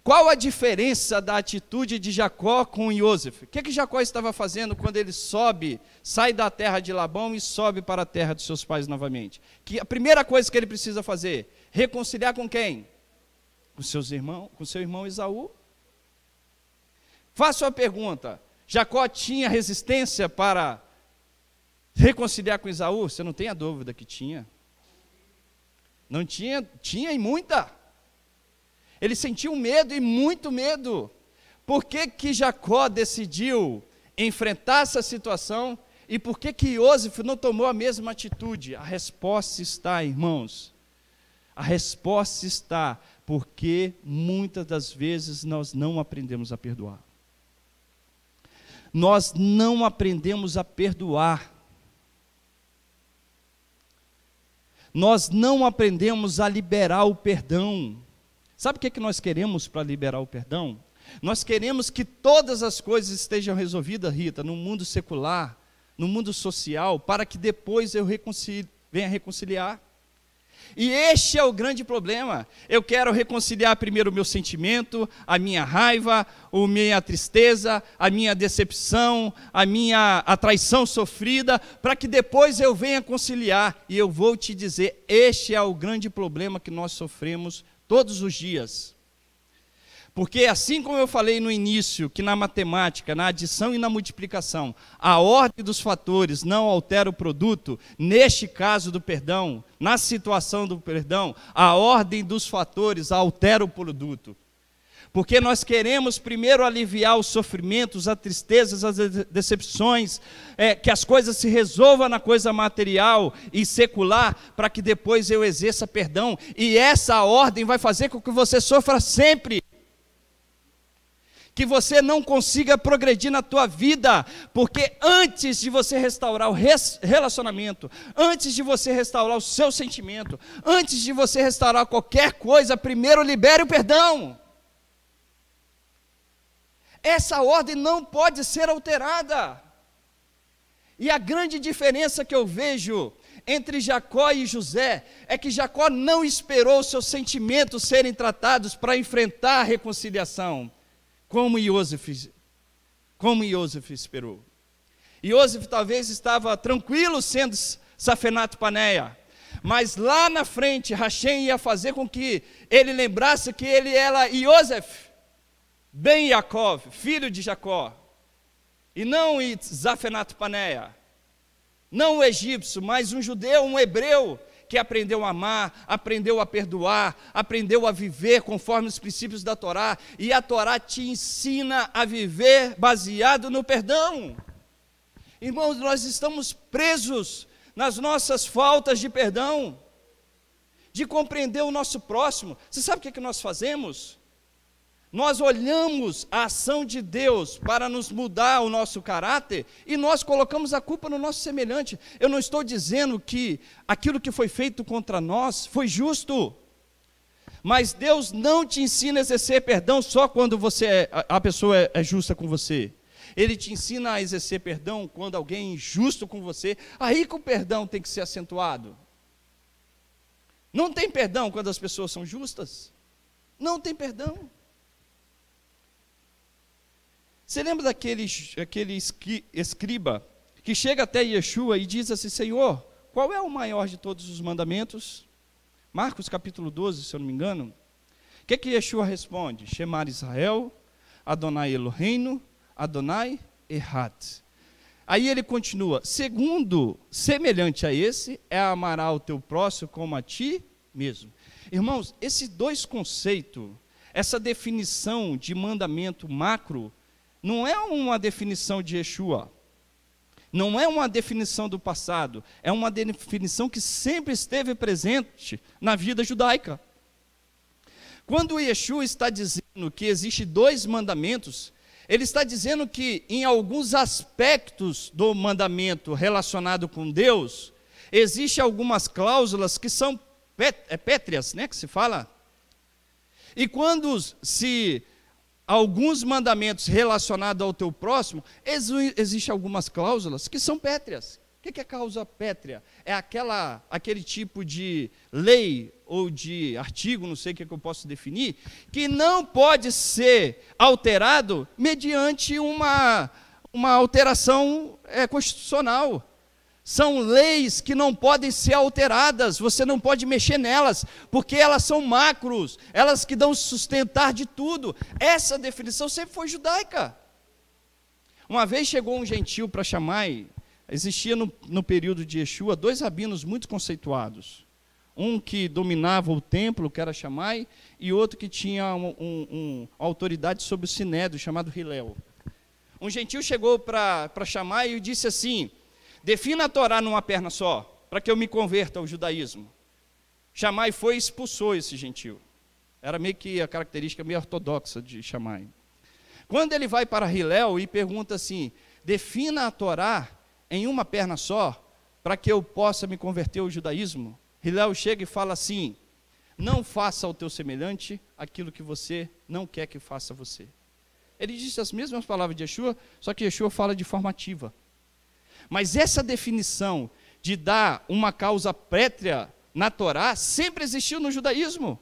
Qual a diferença da atitude de Jacó com Yosef? O que Jacó estava fazendo quando ele sai da terra de Labão e sobe para a terra dos seus pais novamente? Que a primeira coisa que ele precisa fazer, reconciliar com quem? Com seu irmão Esaú. Faço a pergunta, Jacó tinha resistência para reconciliar com Esaú? Você não tem a dúvida que tinha. Não tinha? Tinha, e muita. Ele sentiu medo, e muito medo. Por que Jacó decidiu enfrentar essa situação? E por que Yosef não tomou a mesma atitude? A resposta está, irmãos. A resposta está, porque muitas das vezes nós não aprendemos a perdoar. Nós não aprendemos a perdoar. Nós não aprendemos a liberar o perdão. Sabe o que é que nós queremos para liberar o perdão? Nós queremos que todas as coisas estejam resolvidas, Rita, no mundo secular, no mundo social, para que depois eu venha reconciliar. E este é o grande problema. Eu quero reconciliar primeiro o meu sentimento, a minha raiva, a minha tristeza, a minha decepção, a traição sofrida, para que depois eu venha conciliar. E eu vou te dizer, este é o grande problema que nós sofremos todos os dias. Porque assim como eu falei no início, que na matemática, na adição e na multiplicação, a ordem dos fatores não altera o produto, neste caso do perdão, na situação do perdão, a ordem dos fatores altera o produto. Porque nós queremos primeiro aliviar os sofrimentos, as tristezas, as decepções, que as coisas se resolvam na coisa material e secular, para que depois eu exerça perdão. E essa ordem vai fazer com que você sofra sempre, que você não consiga progredir na tua vida, porque antes de você restaurar o relacionamento, antes de você restaurar o seu sentimento, antes de você restaurar qualquer coisa, primeiro libere o perdão. Essa ordem não pode ser alterada. E a grande diferença que eu vejo entre Jacó e José é que Jacó não esperou seus sentimentos serem tratados para enfrentar a reconciliação, como Yosef esperou. Yosef talvez estava tranquilo sendo Tzafenat Paneach, mas lá na frente Hashem ia fazer com que ele lembrasse que ele era Yosef ben Jacó, filho de Jacó, e não Tzafenat Paneach, não um egípcio, mas um judeu, um hebreu, que aprendeu a amar, aprendeu a perdoar, aprendeu a viver conforme os princípios da Torá, e a Torá te ensina a viver baseado no perdão. Irmãos, nós estamos presos nas nossas faltas de perdão, de compreender o nosso próximo. Você sabe o que é que nós fazemos? Nós olhamos a ação de Deus para nos mudar o nosso caráter e nós colocamos a culpa no nosso semelhante. Eu não estou dizendo que aquilo que foi feito contra nós foi justo, mas Deus não te ensina a exercer perdão só quando a pessoa é justa com você. Ele te ensina a exercer perdão quando alguém é injusto com você. Aí que o perdão tem que ser acentuado. Não tem perdão quando as pessoas são justas. Não tem perdão. Você lembra daquele escriba que chega até Yeshua e diz assim: Senhor, qual é o maior de todos os mandamentos? Marcos capítulo 12, se eu não me engano. O que é que Yeshua responde? Shemar Israel, Adonai Eloheinu, Adonai Echad. Aí ele continua: segundo, semelhante a esse, é amará o teu próximo como a ti mesmo. Irmãos, esses dois conceitos, essa definição de mandamento macro, não é uma definição de Yeshua, não é uma definição do passado, é uma definição que sempre esteve presente na vida judaica. Quando Yeshua está dizendo que existe dois mandamentos, ele está dizendo que em alguns aspectos do mandamento relacionado com Deus, existem algumas cláusulas que são pétreas, né, que se fala? E quando se alguns mandamentos relacionados ao teu próximo, existem algumas cláusulas que são pétreas. O que é cláusula pétrea? É aquele tipo de lei ou de artigo, não sei o que eu posso definir, que não pode ser alterado mediante uma alteração constitucional. São leis que não podem ser alteradas, você não pode mexer nelas, porque elas são macros, elas que dão sustentar de tudo. Essa definição sempre foi judaica. Uma vez chegou um gentil para Shamai, existia no período de Yeshua dois rabinos muito conceituados. Um que dominava o templo, que era Shamai, e outro que tinha uma autoridade sobre o sinédrio, chamado Hillel. Um gentil chegou para Shamai e disse assim: defina a Torá numa perna só, para que eu me converta ao judaísmo. Shamai foi e expulsou esse gentil. Era meio que a característica meio ortodoxa de Shamai. Quando ele vai para Hillel e pergunta assim: defina a Torá em uma perna só, para que eu possa me converter ao judaísmo. Hillel chega e fala assim: não faça ao teu semelhante aquilo que você não quer que faça a você. Ele disse as mesmas palavras de Yeshua, só que Yeshua fala de forma ativa. Mas essa definição de dar uma causa pétrea na Torá sempre existiu no judaísmo.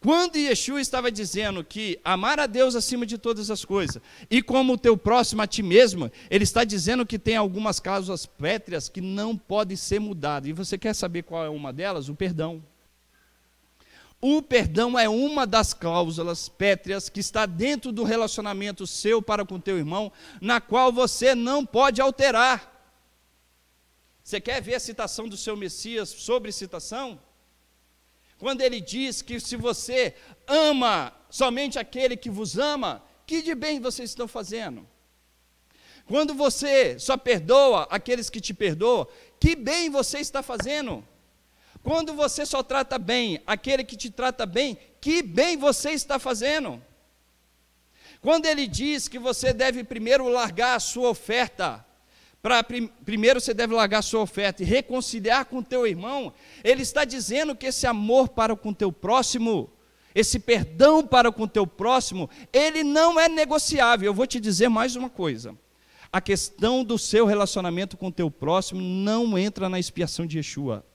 Quando Yeshua estava dizendo que amar a Deus acima de todas as coisas, e como o teu próximo a ti mesmo, ele está dizendo que tem algumas causas pétreas que não podem ser mudadas. E você quer saber qual é uma delas? O perdão. O perdão é uma das cláusulas pétreas que está dentro do relacionamento seu para com teu irmão, na qual você não pode alterar. Você quer ver a citação do seu Messias sobre citação? Quando ele diz que se você ama somente aquele que vos ama, que de bem vocês estão fazendo? Quando você só perdoa aqueles que te perdoam, que bem você está fazendo? Quando você só trata bem aquele que te trata bem, que bem você está fazendo? Quando ele diz que você deve primeiro largar a sua oferta, primeiro você deve largar sua oferta e reconciliar com o teu irmão, ele está dizendo que esse amor para com o teu próximo, esse perdão para com o teu próximo, ele não é negociável. Eu vou te dizer mais uma coisa, a questão do seu relacionamento com o teu próximo não entra na expiação de Yeshua.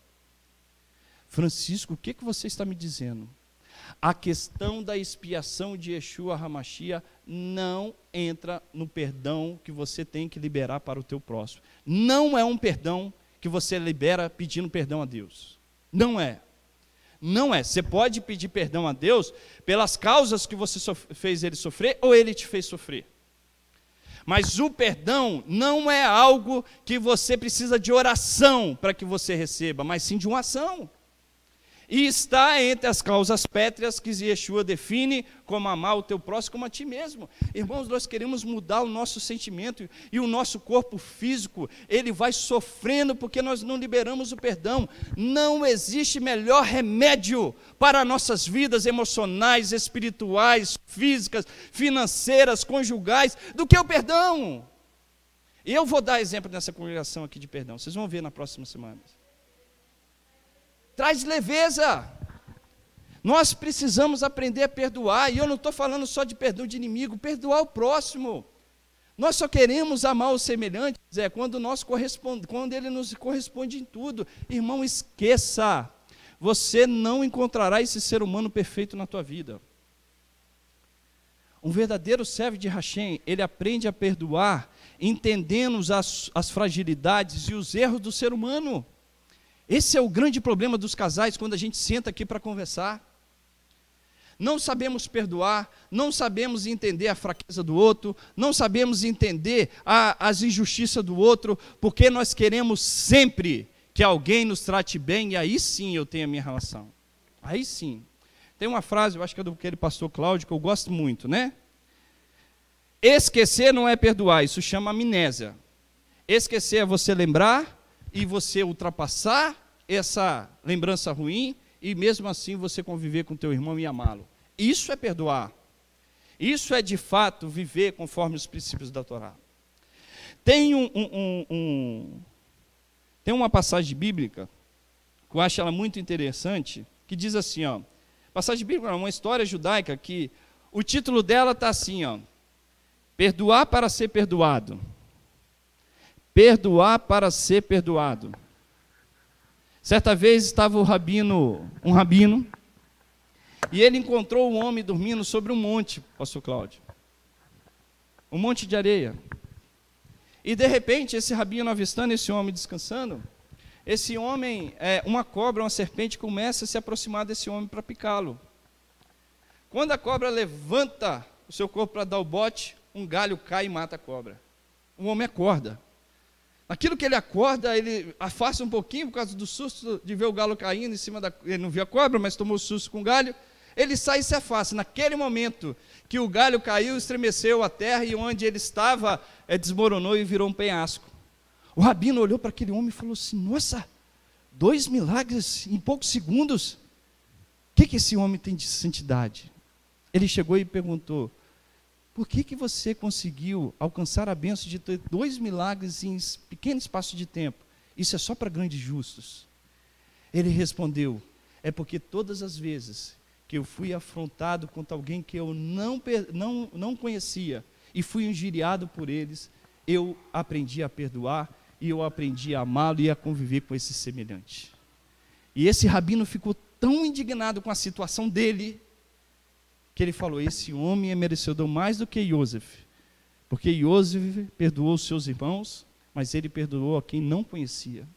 Francisco, o que, que você está me dizendo? A questão da expiação de Yeshua HaMashiach não entra no perdão que você tem que liberar para o teu próximo. Não é um perdão que você libera pedindo perdão a Deus. Não é. Não é. Você pode pedir perdão a Deus pelas causas que você fez ele sofrer ou ele te fez sofrer. Mas o perdão não é algo que você precisa de oração para que você receba, mas sim de uma ação. E está entre as causas pétreas que Yeshua define como amar o teu próximo como a ti mesmo. Irmãos, nós queremos mudar o nosso sentimento e o nosso corpo físico, ele vai sofrendo porque nós não liberamos o perdão. Não existe melhor remédio para nossas vidas emocionais, espirituais, físicas, financeiras, conjugais, do que o perdão. E eu vou dar exemplo nessa congregação aqui de perdão, vocês vão ver na próxima semana. Traz leveza, nós precisamos aprender a perdoar, e eu não estou falando só de perdão de inimigo, perdoar o próximo, nós só queremos amar o semelhante, Zé, quando ele nos corresponde em tudo. Irmão, esqueça, você não encontrará esse ser humano perfeito na tua vida. Um verdadeiro servo de Hashem, ele aprende a perdoar, entendendo as fragilidades e os erros do ser humano. Esse é o grande problema dos casais quando a gente senta aqui para conversar. Não sabemos perdoar, não sabemos entender a fraqueza do outro, não sabemos entender as injustiças do outro, porque nós queremos sempre que alguém nos trate bem, e aí sim eu tenho a minha relação. Aí sim. Tem uma frase, eu acho que é daquele pastor Cláudio, que eu gosto muito, né? Esquecer não é perdoar, isso chama amnésia. Esquecer é você lembrar, e você ultrapassar essa lembrança ruim, e mesmo assim você conviver com teu irmão e amá-lo. Isso é perdoar. Isso é de fato viver conforme os princípios da Torá. Tem uma passagem bíblica, que eu acho ela muito interessante, que diz assim, ó, passagem bíblica, uma história judaica, que o título dela está assim, ó, perdoar para ser perdoado. Perdoar para ser perdoado. Certa vez estava um rabino, e ele encontrou um homem dormindo sobre um monte, pastor Cláudio, um monte de areia. E de repente, esse rabino avistando esse homem descansando, esse homem, uma cobra, uma serpente, começa a se aproximar desse homem para picá-lo. Quando a cobra levanta o seu corpo para dar o bote, um galho cai e mata a cobra. O homem acorda. Aquilo que ele acorda, ele afasta um pouquinho por causa do susto de ver o galo caindo em cima da... Ele não viu a cobra, mas tomou susto com o galho. Ele sai e se afasta. Naquele momento que o galho caiu, estremeceu a terra, e onde ele estava desmoronou e virou um penhasco. O rabino olhou para aquele homem e falou assim, nossa, 2 milagres em poucos segundos. O que esse homem tem de santidade? Ele chegou e perguntou, por que você conseguiu alcançar a bênção de ter 2 milagres em pequeno espaço de tempo? Isso é só para grandes justos. Ele respondeu, é porque todas as vezes que eu fui afrontado contra alguém que eu não conhecia, e fui injuriado por eles, eu aprendi a perdoar, e eu aprendi a amá-lo e a conviver com esse semelhante. E esse rabino ficou tão indignado com a situação dele, que ele falou, esse homem é merecedor mais do que Yosef, porque Yosef perdoou os seus irmãos, mas ele perdoou a quem não conhecia.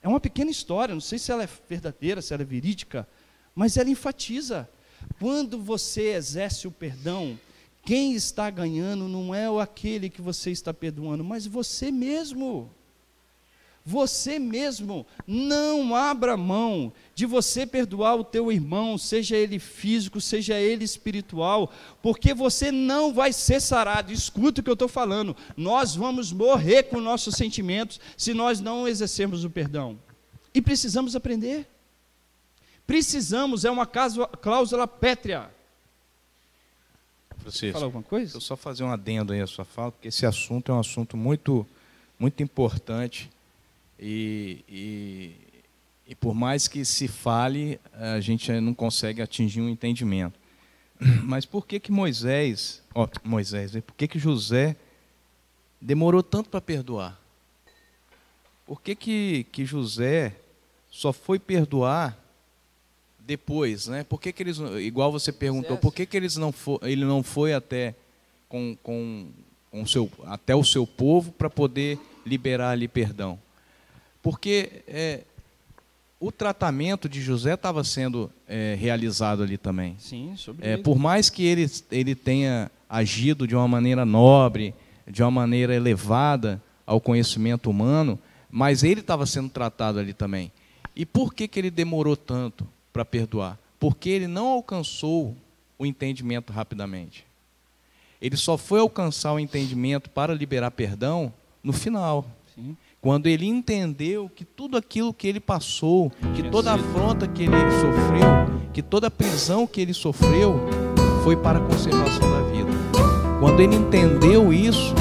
É uma pequena história, não sei se ela é verdadeira, se ela é verídica, mas ela enfatiza, quando você exerce o perdão, quem está ganhando não é aquele que você está perdoando, mas você mesmo. Você mesmo. Não abra mão de você perdoar o teu irmão, seja ele físico, seja ele espiritual, porque você não vai ser sarado. Escuta o que eu estou falando. Nós vamos morrer com nossos sentimentos se nós não exercermos o perdão. E precisamos aprender. Precisamos, é uma cláusula pétrea. Francisco, fala alguma coisa? Eu só fazer um adendo aí à sua fala, porque esse assunto é um assunto muito importante e por mais que se fale, a gente não consegue atingir um entendimento. Mas por que que por que que José demorou tanto para perdoar? Por que José só foi perdoar depois, né? Por que eles, igual você perguntou, por que eles não foi, ele não foi até até o seu povo para poder liberar ali perdão? Porque o tratamento de José estava sendo realizado ali também. Sim, sobre isso. Por mais que ele tenha agido de uma maneira nobre, de uma maneira elevada ao conhecimento humano, mas ele estava sendo tratado ali também. E por que ele demorou tanto para perdoar? Porque ele não alcançou o entendimento rapidamente. Ele só foi alcançar o entendimento para liberar perdão no final. Sim. Quando ele entendeu que tudo aquilo que ele passou, que toda a afronta que ele sofreu, que toda a prisão que ele sofreu, foi para a conservação da vida. Quando ele entendeu isso,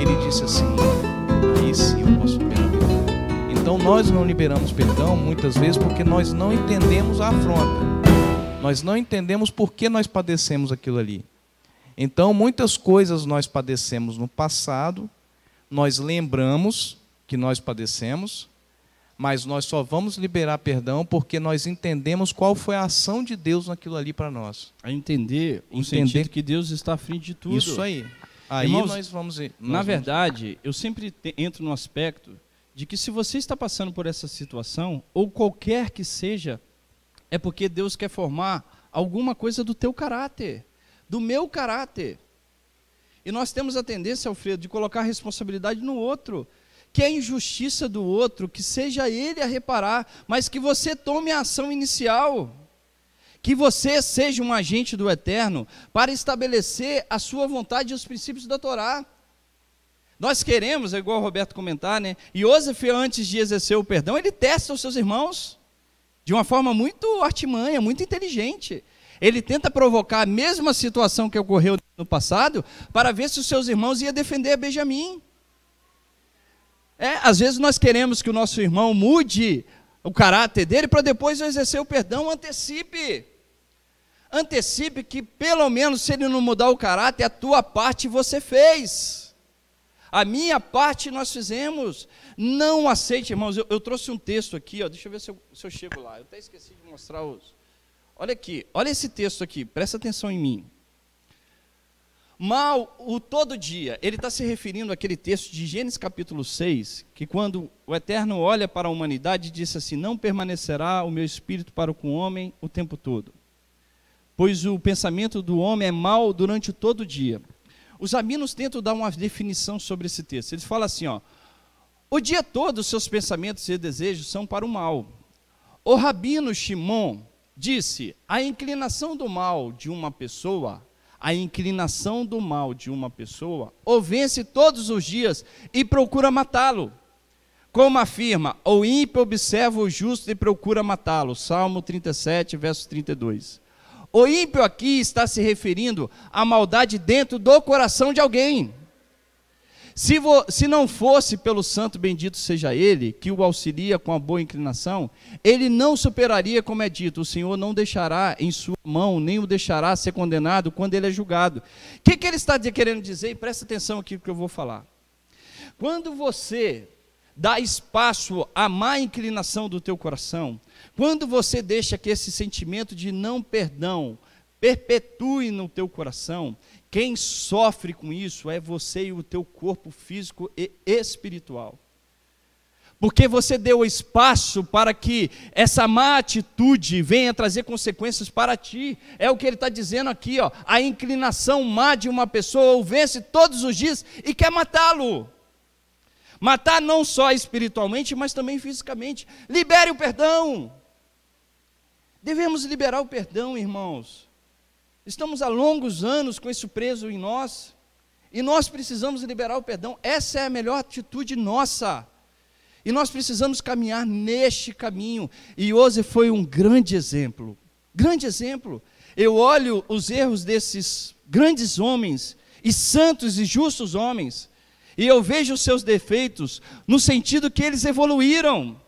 ele disse assim, e se eu posso perdoar? Então, nós não liberamos perdão, muitas vezes, porque nós não entendemos a afronta. Nós não entendemos por que nós padecemos aquilo ali. Então, muitas coisas nós padecemos no passado, nós lembramos que nós padecemos, mas nós só vamos liberar perdão porque nós entendemos qual foi a ação de Deus naquilo ali para nós. A entender que Deus está à frente de tudo. Isso aí. Aí irmãos, nós vamos... Na verdade, eu sempre entro no aspecto de que se você está passando por essa situação, ou qualquer que seja, é porque Deus quer formar alguma coisa do teu caráter, do meu caráter. E nós temos a tendência, Alfredo, de colocar a responsabilidade no outro, que a injustiça do outro, que seja ele a reparar, mas que você tome a ação inicial, que você seja um agente do Eterno para estabelecer a sua vontade e os princípios da Torá. Nós queremos, é igual o Roberto comentar, né? Yosef, antes de exercer o perdão, ele testa os seus irmãos de uma forma muito artimanha, muito inteligente. Ele tenta provocar a mesma situação que ocorreu no passado para ver se os seus irmãos iam defender Benjamim. Às vezes nós queremos que o nosso irmão mude o caráter dele para depois exercer o perdão, antecipe. Antecipe que pelo menos se ele não mudar o caráter, a tua parte você fez. A minha parte nós fizemos. Não aceite, irmãos. Eu trouxe um texto aqui, ó. Deixa eu ver se eu chego lá. Eu até esqueci de mostrar os... Olha aqui, olha esse texto aqui. Presta atenção em mim. Mal o todo dia. Ele está se referindo àquele texto de Gênesis capítulo 6, que quando o Eterno olha para a humanidade, disse assim, não permanecerá o meu espírito para com o homem o tempo todo, pois o pensamento do homem é mal durante todo o dia. Os rabinos tentam dar uma definição sobre esse texto. Eles falam assim, ó, o dia todo os seus pensamentos e desejos são para o mal. O rabino Shimon disse, a inclinação do mal de uma pessoa o vence todos os dias e procura matá-lo. Como afirma, o ímpio observa o justo e procura matá-lo. Salmo 37, verso 32. O ímpio aqui está se referindo à maldade dentro do coração de alguém. Se não fosse pelo santo bendito seja ele, que o auxilia com a boa inclinação, ele não superaria, como é dito, o Senhor não deixará em sua mão, nem o deixará ser condenado quando ele é julgado. O que ele está querendo dizer? E presta atenção aqui no que eu vou falar. Quando você dá espaço à má inclinação do teu coração, quando você deixa que esse sentimento de não perdão perpetue no teu coração, quem sofre com isso é você e o teu corpo físico e espiritual. Porque você deu espaço para que essa má atitude venha trazer consequências para ti. É o que ele está dizendo aqui, ó. A inclinação má de uma pessoa o vence todos os dias e quer matá-lo. Matar não só espiritualmente, mas também fisicamente. Libere o perdão. Devemos liberar o perdão, irmãos. Estamos há longos anos com isso preso em nós. E nós precisamos liberar o perdão. Essa é a melhor atitude nossa. E nós precisamos caminhar neste caminho. E Yosef foi um grande exemplo. Grande exemplo. Eu olho os erros desses grandes homens, e santos e justos homens, e eu vejo os seus defeitos, no sentido que eles evoluíram.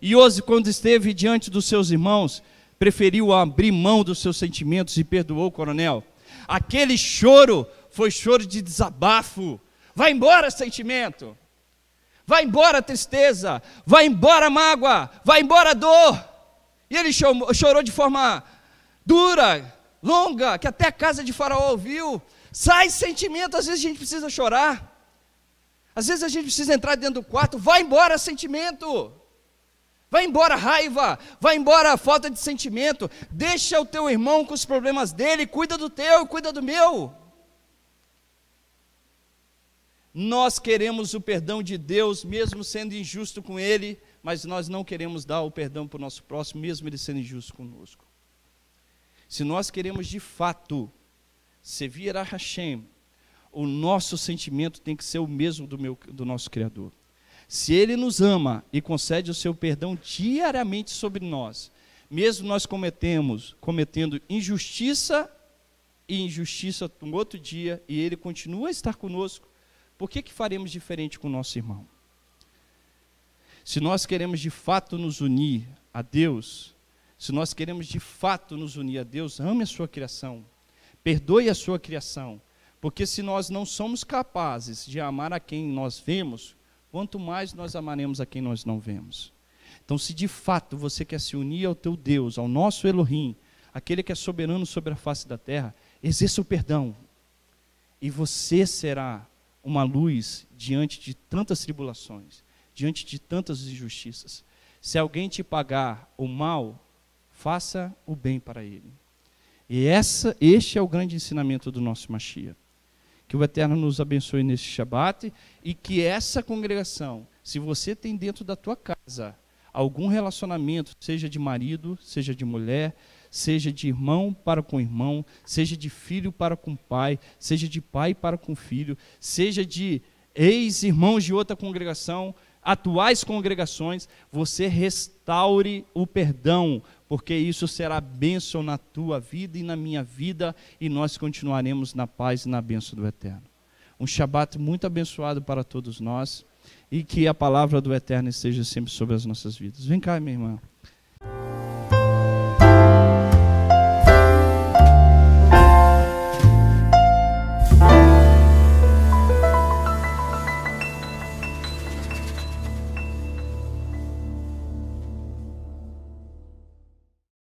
E Yosef, quando esteve diante dos seus irmãos, preferiu abrir mão dos seus sentimentos e perdoou o coronel. Aquele choro foi choro de desabafo. Vai embora, sentimento. Vai embora a tristeza, vai embora a mágoa, vai embora a dor. E ele chorou de forma dura, longa, que até a casa de Faraó ouviu. Sai sentimento, às vezes a gente precisa chorar. Às vezes a gente precisa entrar dentro do quarto, vai embora sentimento. Vai embora a raiva, vai embora a falta de sentimento. Deixa o teu irmão com os problemas dele, cuida do teu, cuida do meu. Nós queremos o perdão de Deus, mesmo sendo injusto com Ele, mas nós não queremos dar o perdão para o nosso próximo, mesmo Ele sendo injusto conosco. Se nós queremos, de fato, servir a Hashem, o nosso sentimento tem que ser o mesmo do nosso Criador. Se Ele nos ama e concede o seu perdão diariamente sobre nós, mesmo nós cometendo injustiça e injustiça um outro dia, e Ele continua a estar conosco, por que faremos diferente com o nosso irmão? Se nós queremos de fato nos unir a Deus, se nós queremos de fato nos unir a Deus, ame a sua criação, perdoe a sua criação, porque se nós não somos capazes de amar a quem nós vemos, quanto mais nós amaremos a quem nós não vemos. Então, se de fato você quer se unir ao teu Deus, ao nosso Elohim, aquele que é soberano sobre a face da terra, exerça o perdão, e você será uma luz diante de tantas tribulações, diante de tantas injustiças. Se alguém te pagar o mal, faça o bem para ele. E este é o grande ensinamento do nosso Mashiach. Que o Eterno nos abençoe neste Shabat, e que essa congregação, se você tem dentro da tua casa algum relacionamento, seja de marido, seja de mulher, seja de irmão para com irmão, seja de filho para com pai, seja de pai para com filho, seja de ex-irmãos de outra congregação, atuais congregações, você restaure o perdão, porque isso será bênção na tua vida e na minha vida, e nós continuaremos na paz e na bênção do Eterno. Um Shabat muito abençoado para todos nós, e que a palavra do Eterno esteja sempre sobre as nossas vidas. Vem cá, minha irmã.